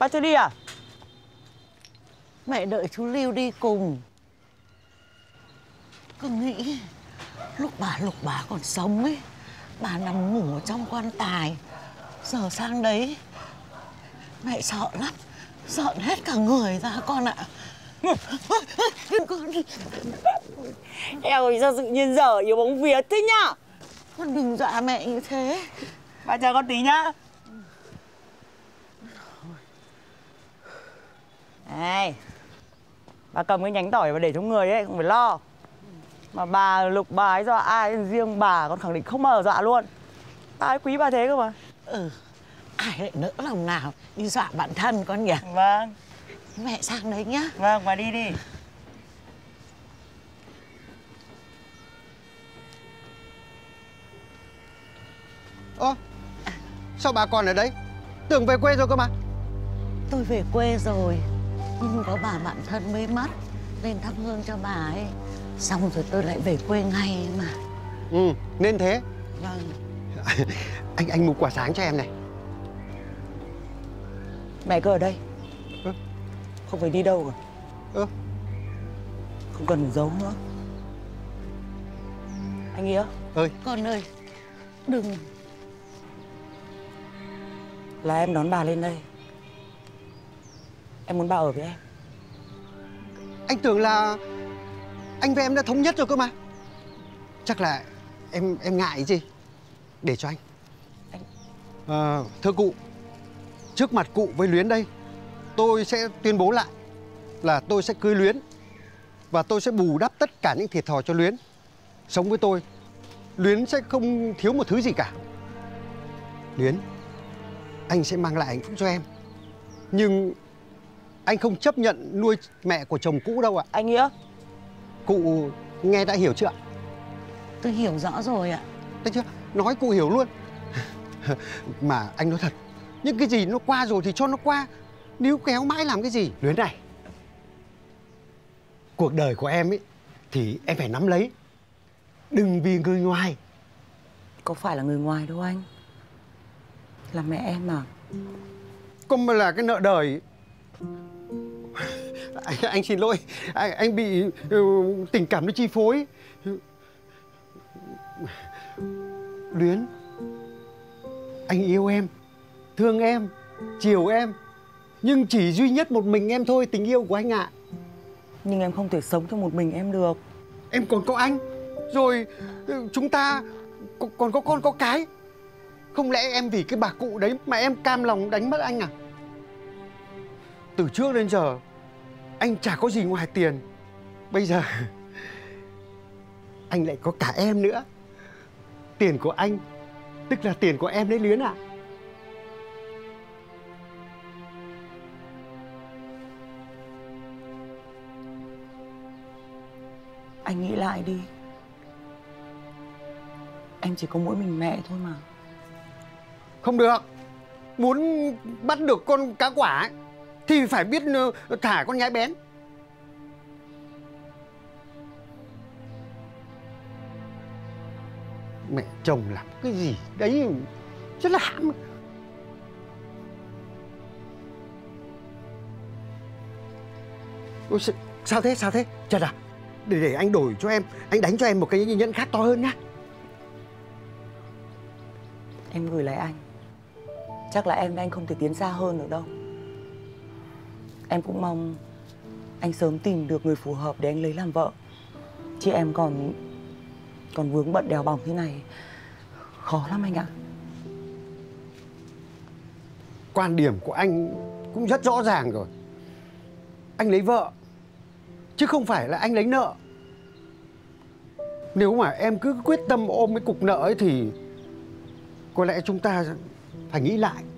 Ba chưa đi à? Mẹ đợi chú Lưu đi cùng. Cứ nghĩ lúc bà còn sống ấy, bà nằm ngủ ở trong quan tài. Giờ sang đấy mẹ sợ lắm, sợ hết cả người ra con ạ. Con em ơi, sao tự nhiên giờ yếu bóng vía thế nhá. Con đừng dọa mẹ như thế. Bà chờ con tí nhá. Này, bà cầm cái nhánh tỏi và để trong người ấy, không phải lo. Mà bà Lục bà ấy dọa ai, riêng bà con khẳng định không bao giờ dọa luôn. Ta ấy quý bà thế cơ mà. Ừ, ai lại nỡ lòng nào đi dọa bản thân con nhỉ. Vâng. Mẹ sang đấy nhá. Vâng, bà đi đi. Ơ, sao bà còn ở đấy? Tưởng về quê rồi cơ mà. Tôi về quê rồi, nhưng có bà bạn thân mới mất nên thắp hương cho bà ấy. Xong rồi tôi lại về quê ngay mà. Ừ, nên thế. Vâng. Anh mua quả sáng cho em này. Mẹ cứ ở đây. Ừ. Không phải đi đâu cả. Ừ. Không cần giấu nữa. Anh Nghĩa ơi. Con ơi, đừng. Là em đón bà lên đây. Em muốn bà ở với em. Anh tưởng là anh với em đã thống nhất rồi cơ mà. Chắc là em ngại gì. Để cho anh. À, thưa cụ, trước mặt cụ với Luyến đây, tôi sẽ tuyên bố lại là tôi sẽ cưới Luyến. Và tôi sẽ bù đắp tất cả những thiệt thòi cho Luyến. Sống với tôi, Luyến sẽ không thiếu một thứ gì cả. Luyến, anh sẽ mang lại hạnh phúc cho em. Nhưng anh không chấp nhận nuôi mẹ của chồng cũ đâu ạ. Anh Nghĩa, cụ nghe đã hiểu chưa ạ? Tôi hiểu rõ rồi ạ. Đấy chưa? Nói cụ hiểu luôn. Mà anh nói thật, những cái gì nó qua rồi thì cho nó qua. Níu kéo mãi làm cái gì? Luyến này, cuộc đời của em ấy thì em phải nắm lấy. Đừng vì người ngoài. Có phải là người ngoài đâu anh. Là mẹ em mà. Còn mà là cái nợ đời. Anh xin lỗi, anh bị tình cảm nó chi phối. Luyến, anh yêu em, thương em, chiều em. Nhưng chỉ duy nhất một mình em thôi, tình yêu của anh ạ. Nhưng em không thể sống cho một mình em được. Em còn có anh. Rồi chúng ta còn có con có cái. Không lẽ em vì cái bà cụ đấy mà em cam lòng đánh mất anh à? Từ trước đến giờ anh chả có gì ngoài tiền. Bây giờ anh lại có cả em nữa. Tiền của anh tức là tiền của em đấy Luyến ạ. Anh nghĩ lại đi. Em chỉ có mỗi mình mẹ thôi mà. Không được. Muốn bắt được con cá quả ấy, thì phải biết thả con nhái bén. Mẹ chồng làm cái gì đấy rất là hãm. Ôi, sao thế sao thế Trần à? Để anh đổi cho em. Anh đánh cho em một cái nhẫn khác to hơn nhá. Em gửi lại anh. Chắc là em và anh không thể tiến xa hơn được đâu. Em cũng mong anh sớm tìm được người phù hợp để anh lấy làm vợ. Chứ em còn vướng bận đèo bòng thế này khó lắm anh ạ. Quan điểm của anh cũng rất rõ ràng rồi. Anh lấy vợ chứ không phải là anh lấy nợ. Nếu mà em cứ quyết tâm ôm cái cục nợ ấy thì có lẽ chúng ta phải nghĩ lại.